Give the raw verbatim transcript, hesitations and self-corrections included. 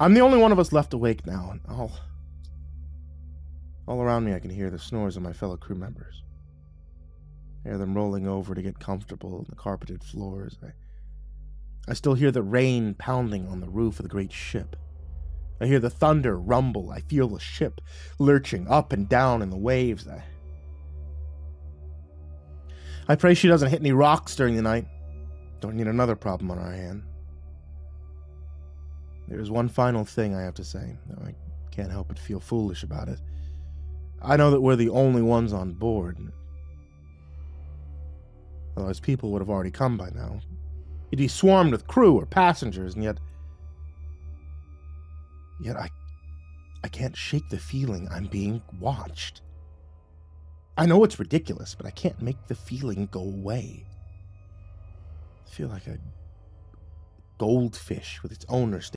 I'm the only one of us left awake now, and all, all around me I can hear the snores of my fellow crew members. I hear them rolling over to get comfortable on the carpeted floors. I, I still hear the rain pounding on the roof of the great ship. I hear the thunder rumble. I feel the ship lurching up and down in the waves. I, I pray she doesn't hit any rocks during the night. Don't need another problem on our hand. There is one final thing I have to say, though I can't help but feel foolish about it. I know that we're the only ones on board. Otherwise, people would have already come by now. It'd be swarmed with crew or passengers, and yet... Yet I, I can't shake the feeling I'm being watched. I know it's ridiculous, but I can't make the feeling go away. I feel like a goldfish with its owner standing